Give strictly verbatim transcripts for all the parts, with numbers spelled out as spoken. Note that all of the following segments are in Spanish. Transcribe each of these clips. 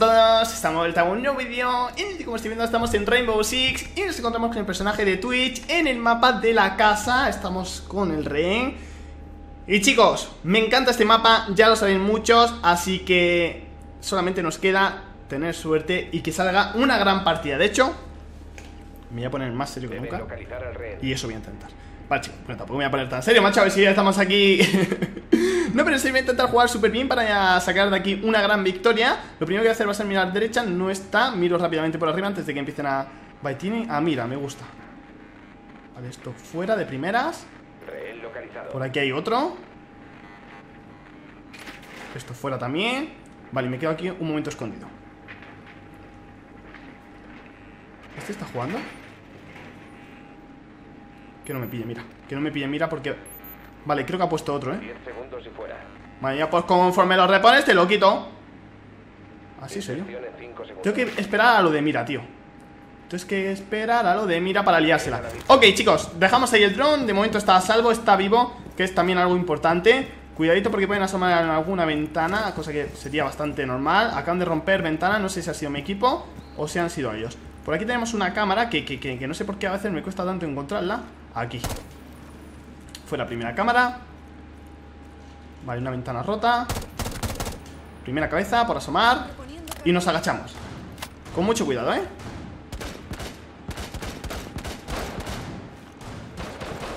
a todos, estamos de vuelta con un nuevo vídeo. Y como estoy viendo, estamos en Rainbow Six y nos encontramos con el personaje de Twitch en el mapa de la casa. Estamos con el rehén. Y chicos, me encanta este mapa, ya lo saben muchos. Así que solamente nos queda tener suerte y que salga una gran partida. De hecho, me voy a poner más serio que nunca y eso voy a intentar. Vale chicos, pues tampoco me voy a poner tan serio, macho, a ver si ya estamos aquí. No, pero sí voy a intentar jugar súper bien para sacar de aquí una gran victoria. Lo primero que voy a hacer va a ser mirar derecha, no está. Miro rápidamente por arriba antes de que empiecen a... Baitini, ah mira, me gusta. Vale, esto fuera de primeras. Por aquí hay otro. Esto fuera también. Vale, me quedo aquí un momento escondido. ¿Este está jugando? Que no me pille, mira. Que no me pille, mira, porque... Vale, creo que ha puesto otro, eh. diez segundos y fuera. Vale, ya pues conforme los repones te lo quito. Así serio. Tengo que esperar a lo de mira, tío. Entonces que esperar a lo de mira para liársela. Ok, chicos, dejamos ahí el dron. De momento está a salvo, está vivo, que es también algo importante. Cuidadito porque pueden asomar en alguna ventana, cosa que sería bastante normal. Acaban de romper ventana, no sé si ha sido mi equipo o si han sido ellos. Por aquí tenemos una cámara que, que, que, que no sé por qué a veces me cuesta tanto encontrarla. Aquí fue la primera cámara. Vale, una ventana rota. Primera cabeza por asomar. Y nos agachamos. Con mucho cuidado, ¿eh?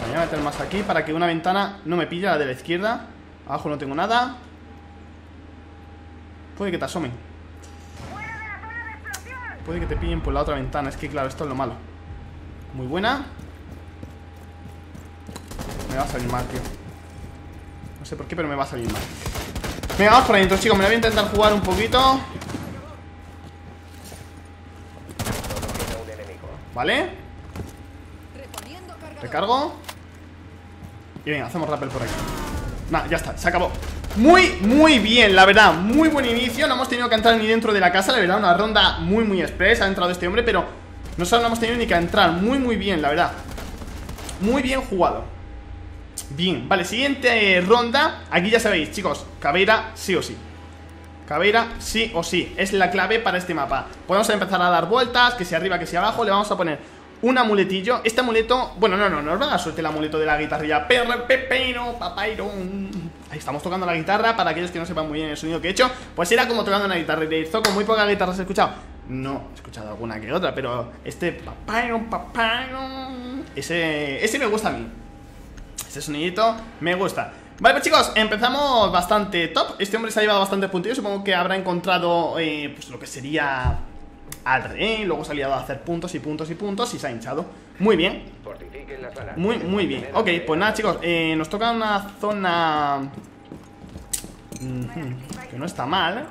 Vale, voy a meter más aquí para que una ventana no me pille, la de la izquierda. Abajo no tengo nada. Puede que te asomen. Puede que te pillen por la otra ventana. Es que claro, esto es lo malo. Muy buena. Me va a salir mal, tío. No sé por qué, pero me va a salir mal. Venga, vamos por adentro, chicos. Me voy a intentar jugar un poquito. Vale. Recargo. Y venga, hacemos rappel por aquí. Nah, ya está, se acabó. Muy, muy bien, la verdad. Muy buen inicio. No hemos tenido que entrar ni dentro de la casa. La verdad, una ronda muy, muy express. Ha entrado este hombre, pero nosotros no hemos tenido ni que entrar. Muy, muy bien, la verdad. Muy bien jugado. Bien, vale, siguiente eh, ronda. Aquí ya sabéis, chicos, Caveira sí o sí. Caveira sí o sí. Es la clave para este mapa. Podemos empezar a dar vueltas, que si arriba, que si abajo. Le vamos a poner un amuletillo. Este amuleto, bueno, no, no, no nos va a dar suerte el amuleto de la guitarrilla. Perro, pepeiro, papairo. Ahí estamos tocando la guitarra. Para aquellos que no sepan muy bien el sonido que he hecho, pues era como tocando una guitarra. Y con muy pocas guitarras he escuchado. No, he escuchado alguna que otra, pero este papairo, papairo, Ese, ese me gusta a mí. Este sonidito me gusta. Vale, pues chicos, empezamos bastante top. Este hombre se ha llevado bastantes puntillos. Supongo que habrá encontrado eh, pues lo que sería al rehén. Luego se ha liado a hacer puntos y puntos y puntos y se ha hinchado. Muy bien. Muy, muy bien. Ok, pues nada, chicos, eh, nos toca una zona mm-hmm, que no está mal.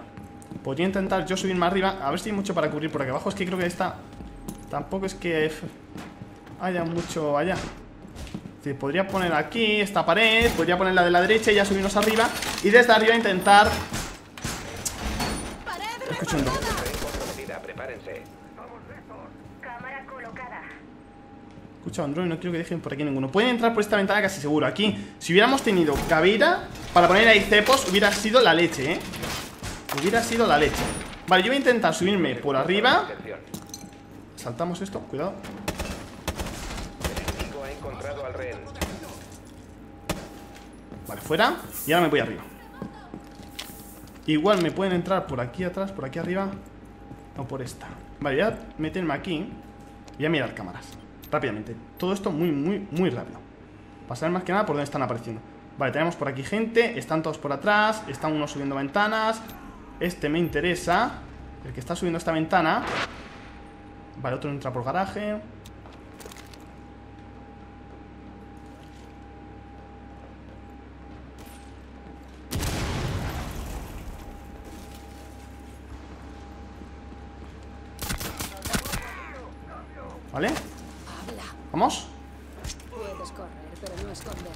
Podría intentar yo subir más arriba. A ver si hay mucho para cubrir por aquí abajo. Es que creo que esta tampoco es que haya mucho allá. Podría poner aquí esta pared, podría poner la de la derecha y ya subirnos arriba. Y desde arriba intentar... Escucho un toque. Escucha un drone, no quiero que dejen por aquí ninguno. Pueden entrar por esta ventana casi seguro. Aquí, si hubiéramos tenido Caveira para poner ahí cepos, hubiera sido la leche, ¿eh? Hubiera sido la leche. Vale, yo voy a intentar subirme por arriba. Saltamos esto, cuidado. Al rehén. Vale, fuera. Y ahora me voy arriba. Igual me pueden entrar por aquí atrás, por aquí arriba o por esta. Vale, voy a meterme aquí. Voy a mirar cámaras rápidamente. Todo esto muy, muy, muy rápido. Para saber más que nada por dónde están apareciendo. Vale, tenemos por aquí gente. Están todos por atrás. Están unos subiendo ventanas. Este me interesa. El que está subiendo esta ventana. Vale, otro entra por garaje. ¿Vale? ¿Vamos? Puedes correr, pero no esconderte.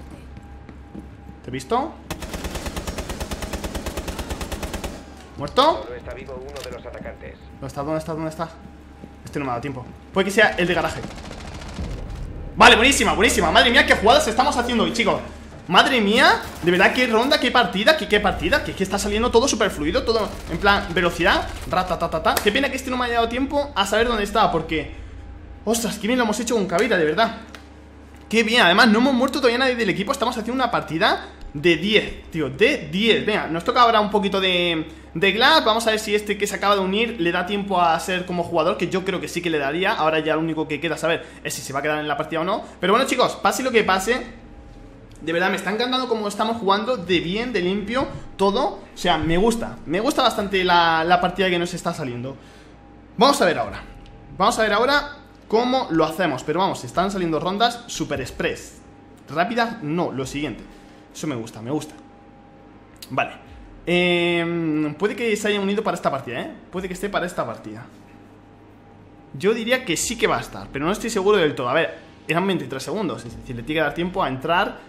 ¿Te he visto? ¿Muerto? Solo está vivo uno de los atacantes. ¿Dónde está? ¿Dónde está? ¿Dónde está? Este no me ha dado tiempo. Puede que sea el de garaje. Vale, buenísima, buenísima. Madre mía, qué jugadas estamos haciendo hoy, chicos. Madre mía, de verdad, qué ronda, qué partida, qué, qué partida, que, que está saliendo todo súper fluido, todo en plan velocidad, ratatatata. Qué pena que este no me haya dado tiempo a saber dónde estaba, porque, ostras, qué bien lo hemos hecho con Caveira, de verdad. Qué bien, además no hemos muerto todavía nadie del equipo, estamos haciendo una partida de diez, tío, de diez. Venga, nos toca ahora un poquito de, de Glaz. Vamos a ver si este que se acaba de unir le da tiempo a ser como jugador, que yo creo que sí que le daría. Ahora ya lo único que queda saber es si se va a quedar en la partida o no. Pero bueno, chicos, pase lo que pase, de verdad me está encantando cómo estamos jugando, de bien, de limpio, todo. O sea, me gusta, me gusta bastante la, la partida que nos está saliendo. Vamos a ver ahora, vamos a ver ahora cómo lo hacemos. Pero vamos, están saliendo rondas super express, rápidas, no, lo siguiente. Eso me gusta, me gusta. Vale, eh, puede que se haya unido para esta partida, ¿eh? Puede que esté para esta partida. Yo diría que sí que va a estar, pero no estoy seguro del todo. A ver, eran veintitrés segundos, es decir, le tiene que dar tiempo a entrar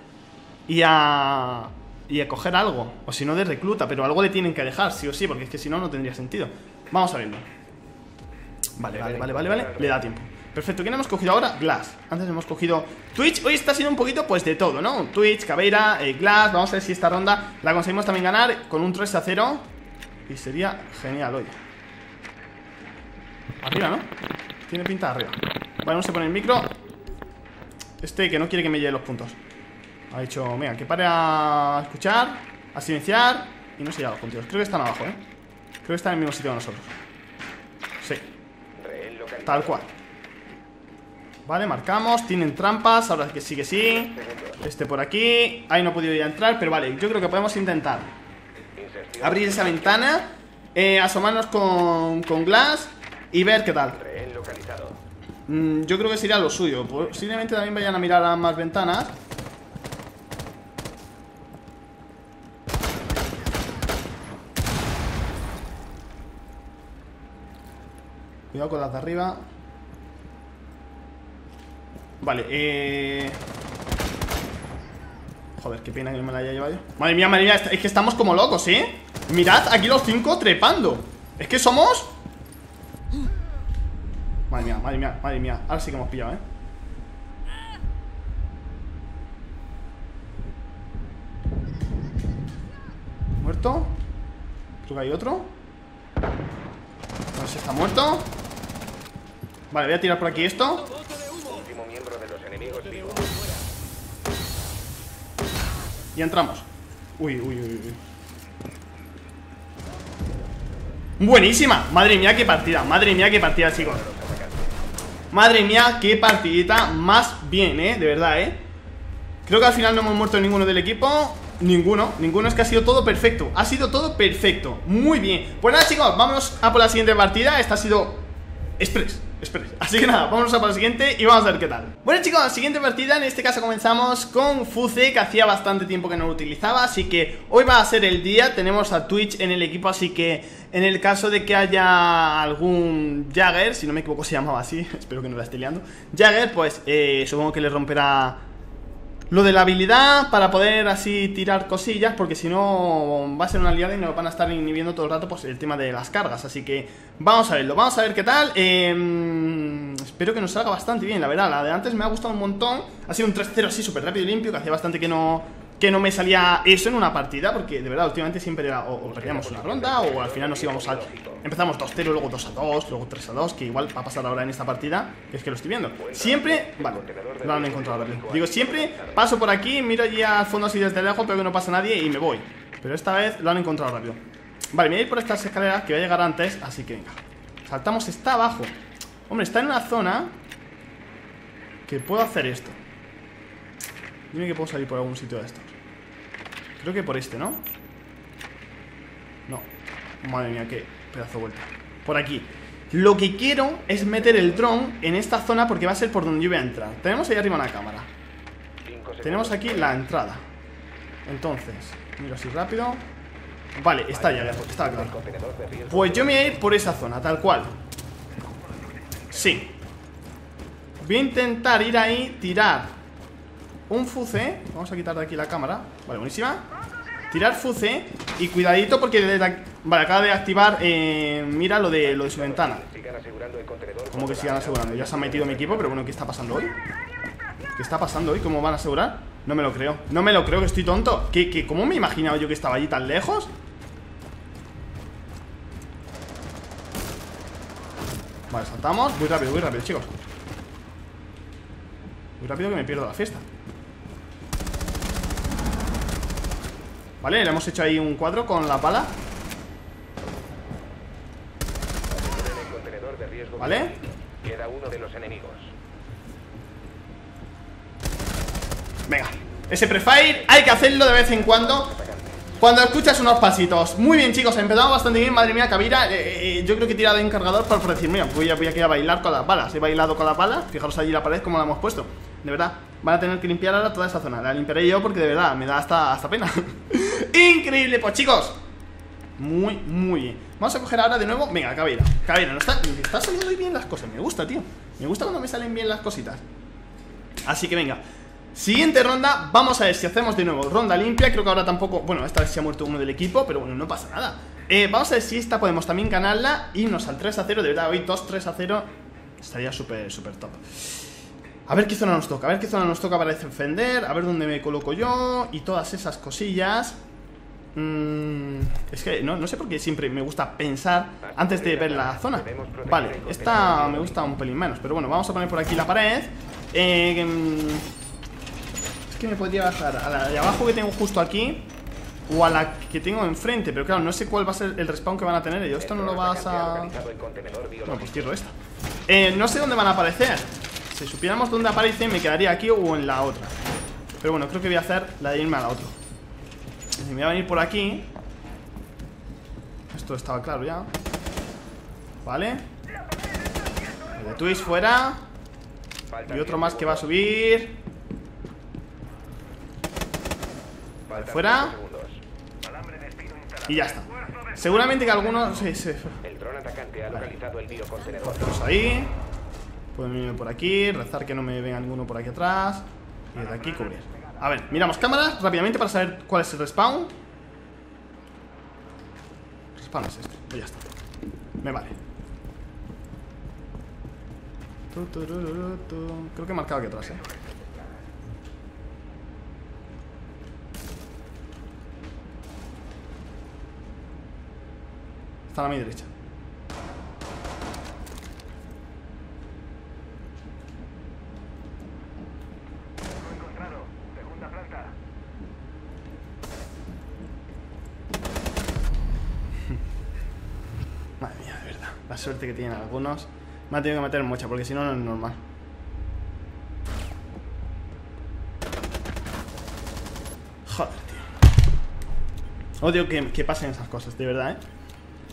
y a... y a coger algo, o si no de recluta. Pero algo le tienen que dejar, sí o sí, porque es que si no, no tendría sentido. Vamos a verlo. Vale, vale, vale, vale, vale, le da tiempo. Perfecto, ¿quién hemos cogido ahora? Glaz. Antes hemos cogido Twitch. Hoy está siendo un poquito pues de todo, ¿no? Twitch, Caveira, eh, Glaz. Vamos a ver si esta ronda la conseguimos también ganar con un tres a cero. Y sería genial hoy. Arriba, ¿no? Tiene pinta de arriba. Vale, vamos a poner el micro. Este que no quiere que me lleve los puntos. Ha dicho, venga, que pare a escuchar, a silenciar. Y no se lleva los puntos. Creo que están abajo, ¿eh? Creo que están en el mismo sitio que nosotros. Sí. Tal cual. Vale, marcamos, tienen trampas, ahora que sí que sí. Este por aquí, ahí no he podido ya entrar, pero vale, yo creo que podemos intentar abrir esa ventana, eh, asomarnos con, con Glaz y ver qué tal. Mm, yo creo que sería lo suyo, posiblemente también vayan a mirar a más ventanas. Cuidado con las de arriba. Vale, eh... joder, qué pena que no me la haya llevado yo. Madre mía, madre mía, es que estamos como locos, ¿eh? Mirad, aquí los cinco trepando. Es que somos... Madre mía, madre mía, madre mía. Ahora sí que hemos pillado, ¿eh? Muerto. Creo que hay otro. No sé si está muerto. Vale, voy a tirar por aquí esto. Y entramos. Uy, uy, uy, uy. Buenísima. Madre mía, qué partida. Madre mía, qué partida, chicos. Madre mía, qué partidita. Más bien, eh, de verdad, eh. Creo que al final no hemos muerto ninguno del equipo. Ninguno, ninguno, es que ha sido todo perfecto. Ha sido todo perfecto, muy bien. Pues nada, chicos, vámonos a por la siguiente partida. Esta ha sido express. Espera. Así que nada, vámonos a por el siguiente y vamos a ver qué tal. Bueno, chicos, la siguiente partida, en este caso comenzamos con Fuze, que hacía bastante tiempo que no lo utilizaba, así que hoy va a ser el día. Tenemos a Twitch en el equipo, así que en el caso de que haya algún Jagger, si no me equivoco se llamaba así, espero que no la esté liando, Jagger, pues eh, supongo que le romperá lo de la habilidad para poder así tirar cosillas, porque si no va a ser una liada y nos van a estar inhibiendo todo el rato pues el tema de las cargas. Así que vamos a verlo, vamos a ver qué tal. eh, Espero que nos salga bastante bien, la verdad. La de antes me ha gustado un montón. Ha sido un tres cero así súper rápido y limpio, que hacía bastante que no, que no me salía eso en una partida, porque de verdad últimamente siempre era o, o requeríamos una ronda o al final nos íbamos al... Empezamos dos cero, luego dos a dos, luego tres a dos, que igual va a pasar ahora en esta partida, que es que lo estoy viendo. Siempre, vale, no lo he encontrado ahora. Digo, siempre paso por aquí, miro allí al fondo así desde lejos, pero que no pasa nadie y me voy. Pero esta vez lo han encontrado rápido. Vale, me voy a ir por estas escaleras que voy a llegar antes, así que venga. Saltamos, está abajo. Hombre, está en una zona que puedo hacer esto. Dime que puedo salir por algún sitio de estos. Creo que por este, ¿no? No. Madre mía, qué pedazo de vuelta. Por aquí. Lo que quiero es meter el dron en esta zona, porque va a ser por donde yo voy a entrar. Tenemos ahí arriba una cámara. Tenemos aquí la entrada. Entonces, miro así rápido. Vale, está ya, está claro. Pues yo me voy a ir por esa zona, tal cual. Sí. Voy a intentar ir ahí, tirar un Fuze. Vamos a quitar de aquí la cámara. Vale, buenísima. Tirar Fuze. Y cuidadito porque desde aquí... Vale, acaba de activar, eh, mira lo de, lo de su ventana. Como que sigan asegurando. Ya se ha metido mi equipo, pero bueno, ¿qué está pasando hoy? ¿Qué está pasando hoy? ¿Cómo van a asegurar? No me lo creo, no me lo creo, que estoy tonto. ¿Qué, qué, ¿Cómo me he imaginado yo que estaba allí tan lejos? Vale, saltamos. Voy rápido, voy rápido, chicos. Voy rápido que me pierdo la fiesta. Vale, le hemos hecho ahí un cuadro con la pala. Vale. Queda uno de los enemigos. Venga, ese prefire hay que hacerlo de vez en cuando, cuando escuchas unos pasitos. Muy bien, chicos, empezamos bastante bien. Madre mía, Caveira, eh, eh, yo creo que he tirado de encargador para decir, mira, voy a, voy a ir a bailar con las balas. He bailado con las balas, fijaros allí la pared como la hemos puesto. De verdad, van a tener que limpiar ahora toda esa zona. La limpiaré yo porque de verdad me da hasta, hasta pena. Increíble, pues chicos, muy, muy bien. Vamos a coger ahora de nuevo, venga, Caveira. Caveira, nos está, me está saliendo bien las cosas. Me gusta, tío, me gusta cuando me salen bien las cositas. Así que venga, siguiente ronda, vamos a ver si hacemos de nuevo ronda limpia. Creo que ahora tampoco, bueno, esta vez se ha muerto uno del equipo, pero bueno, no pasa nada. eh, Vamos a ver si esta podemos también ganarla, irnos al tres a cero, de verdad, hoy dos tres a cero estaría súper, súper top. A ver qué zona nos toca, a ver qué zona nos toca para defender, a ver dónde me coloco yo y todas esas cosillas. mm, Es que no, no sé por qué siempre me gusta pensar antes de ver la zona. Vale, esta me gusta un pelín menos, pero bueno, vamos a poner por aquí la pared. Eh... que me podría bajar a la de abajo que tengo justo aquí o a la que tengo enfrente, pero claro, no sé cuál va a ser el respawn que van a tener ellos. Esto no lo vas a... Bueno, pues tiro esta. eh, No sé dónde van a aparecer. Si supiéramos dónde aparecen, me quedaría aquí o en la otra. Pero bueno, creo que voy a hacer la de irme a la otra. Me voy a venir por aquí. Esto estaba claro ya. Vale, el de Twitch fuera. Y otro más que va a subir. Vale, fuera. Y ya está. Seguramente que algunos... Sí, sí. Vale. Pues ahí. Pueden venir por aquí. Rezar que no me venga ninguno por aquí atrás. Y desde aquí cubrir. A ver, miramos cámaras rápidamente para saber cuál es el respawn. Respawn es este. Pues ya está. Me vale. Creo que he marcado aquí atrás, eh. Está a mi derecha. Encontrado, segunda planta. Madre mía, de verdad. La suerte que tienen algunos. Me ha tenido que meter mucha, porque si no, no es normal. Joder, tío. Odio que, que pasen esas cosas, de verdad, eh.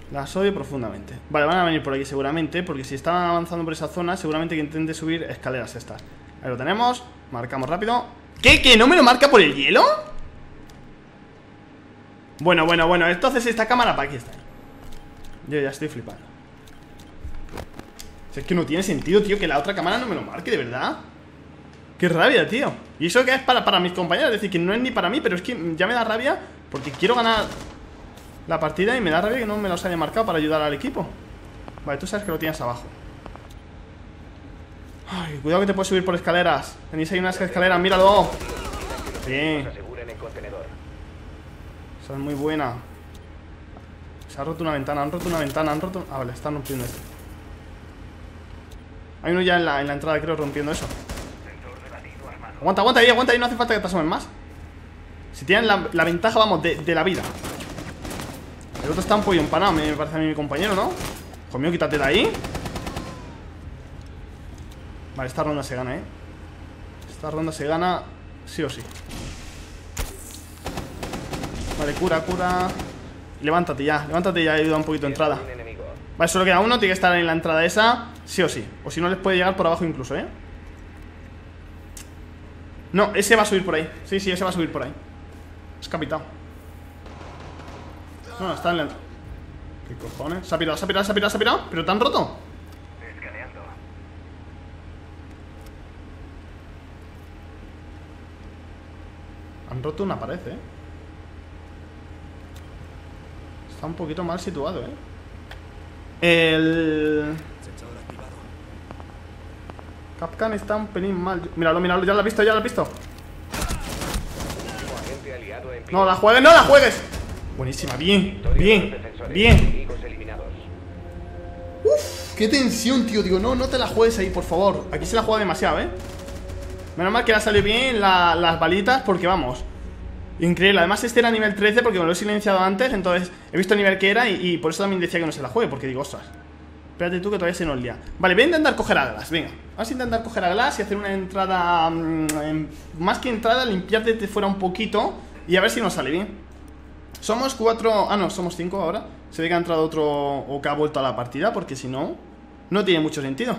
Las odio profundamente. Vale, van a venir por aquí seguramente, porque si estaban avanzando por esa zona, seguramente que intente subir escaleras estas. Ahí lo tenemos, marcamos rápido. ¿Qué? ¿Qué? ¿No me lo marca por el hielo? Bueno, bueno, bueno, entonces esta cámara para aquí está. Yo ya estoy flipando. Si es que no tiene sentido, tío, que la otra cámara no me lo marque, de verdad. Qué rabia, tío. Y eso que es para, para mis compañeros, es decir, que no es ni para mí, pero es que ya me da rabia porque quiero ganar la partida y me da rabia que no me los haya marcado para ayudar al equipo. Vale, tú sabes que lo tienes abajo. Ay, cuidado que te puedes subir por escaleras. Tenéis ahí unas escaleras, míralo. Bien. Esa es muy buena. Se ha roto una ventana, han roto una ventana, han roto... Ah, vale, están rompiendo esto. Hay uno ya en la, en la entrada, creo, rompiendo eso. Aguanta, aguanta ahí, aguanta ahí, no hace falta que te asomen más. Si tienen la, la ventaja, vamos, de, de la vida. El otro está un pollo empanado, me parece a mí mi compañero, ¿no? Conmigo, quítate de ahí. Vale, esta ronda se gana, ¿eh? Esta ronda se gana sí o sí. Vale, cura, cura. Levántate ya, levántate ya, ayuda un poquito de entrada. Vale, solo queda uno, tiene que estar en la entrada esa, sí o sí. O si no, les puede llegar por abajo incluso, ¿eh? No, ese va a subir por ahí. Sí, sí, ese va a subir por ahí. Es capitado. No, está en la... ¿Qué cojones? Se ha pirado, se ha pirado, se ha pirado, se ha pirado. ¿Pero te han roto? Escaneando. Han roto una pared, eh. Está un poquito mal situado, eh. El... Kapkan está un pelín mal. Míralo, míralo, ya lo has visto, ya lo has visto. No la juegues, no la juegues. Buenísima, bien, bien, bien. Uf, qué tensión, tío. Digo, no, no te la juegues ahí, por favor. Aquí se la juega demasiado, ¿eh? Menos mal que la salió bien la, las balitas, porque vamos, increíble. Además este era nivel trece porque me lo he silenciado antes. Entonces he visto el nivel que era y, y por eso también decía que no se la juegue, porque digo, ostras, espérate tú que todavía se nos lía. Vale, voy a intentar coger a Glaz, venga. Vamos a intentar coger a Glaz y hacer una entrada mmm, más que entrada, limpiar desde fuera un poquito y a ver si nos sale bien. Somos cuatro, ah no, somos cinco ahora. Se ve que ha entrado otro o que ha vuelto a la partida, porque si no, no tiene mucho sentido.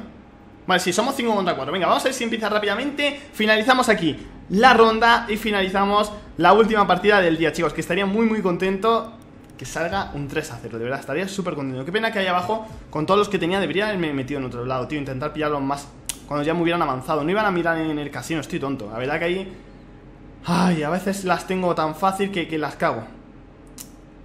Vale, sí, somos cinco contra cuatro. Venga, vamos a ver si empieza rápidamente. Finalizamos aquí la ronda y finalizamos la última partida del día, chicos. Que estaría muy, muy contento que salga un tres a cero. De verdad, estaría súper contento. Qué pena que ahí abajo, con todos los que tenía, debería haberme metido en otro lado, tío. Intentar pillarlos más cuando ya me hubieran avanzado. No iban a mirar en el casino, estoy tonto. La verdad que ahí... ay, a veces las tengo tan fácil que, que las cago.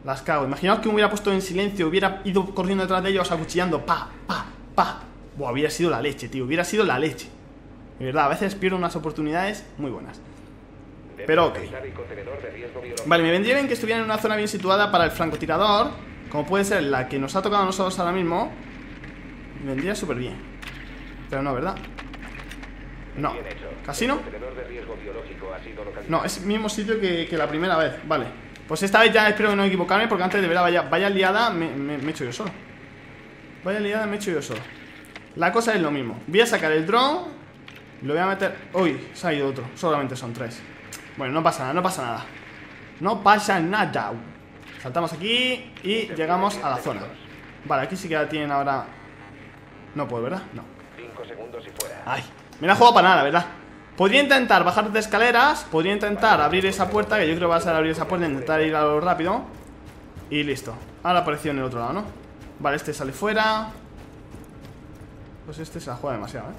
Las cago. Imaginaos que me hubiera puesto en silencio, hubiera ido corriendo detrás de ellos acuchillando. Pa, pa, pa. Buah, hubiera sido la leche, tío, hubiera sido la leche. De verdad, a veces pierdo unas oportunidades muy buenas. Pero ok. Vale, me vendría bien que estuviera en una zona bien situada para el francotirador, como puede ser la que nos ha tocado a nosotros ahora mismo. Me vendría súper bien. Pero no, ¿verdad? No. ¿Casino? No, es el mismo sitio que, que la primera vez. Vale, pues esta vez ya espero que no equivocarme, porque antes de verdad vaya, vaya liada me, me, me echo yo solo. Vaya liada me echo yo solo. La cosa es lo mismo. Voy a sacar el drone. Lo voy a meter... uy, se ha ido otro. Solamente son tres. Bueno, no pasa nada, no pasa nada. No pasa nada. Saltamos aquí y llegamos a la zona. Vale, aquí sí que la tienen ahora. No puedo, ¿verdad? No. Ay, me la he jugado para nada, ¿verdad? Podría intentar bajar de escaleras. Podría intentar abrir esa puerta, que yo creo que va a ser abrir esa puerta, intentar ir a lo rápido. Y listo. Ahora apareció en el otro lado, ¿no? Vale, este sale fuera. Pues este se la juega demasiado, ¿eh?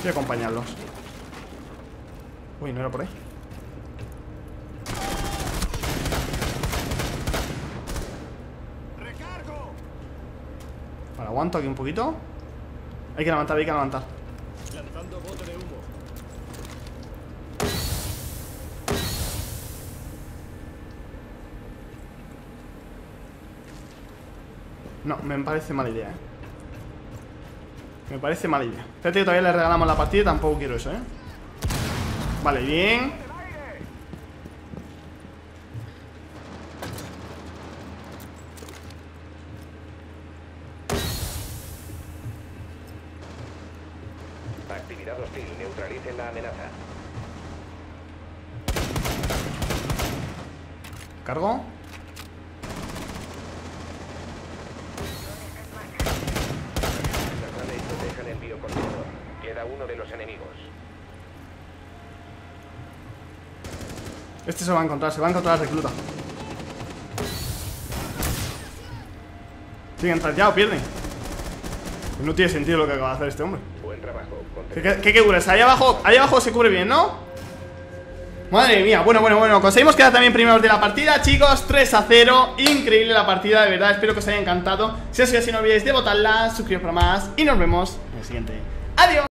Voy a acompañarlos. Uy, no era por ahí. Vale, aguanto aquí un poquito. Hay que levantar, hay que levantar. No, me parece mala idea, eh. Me parece mala idea. Espérate que todavía le regalamos la partida y tampoco quiero eso, eh. Vale, bien. Actividad hostil, neutralicen la amenaza. Cargo. Este se va a encontrar, se va a encontrar la recluta. Tiene que entrar ya o pierde. No tiene sentido lo que acaba de hacer este hombre. Buen trabajo. ¿Qué, qué, qué cubres? Ahí abajo, ahí abajo se cubre bien, ¿no? Madre mía, bueno, bueno, bueno. Conseguimos quedar también primeros de la partida, chicos. Tres a cero, increíble la partida, de verdad. Espero que os haya encantado. Si os ha sido así, no olvidéis de botarla, suscribiros para más y nos vemos en el siguiente. Adiós.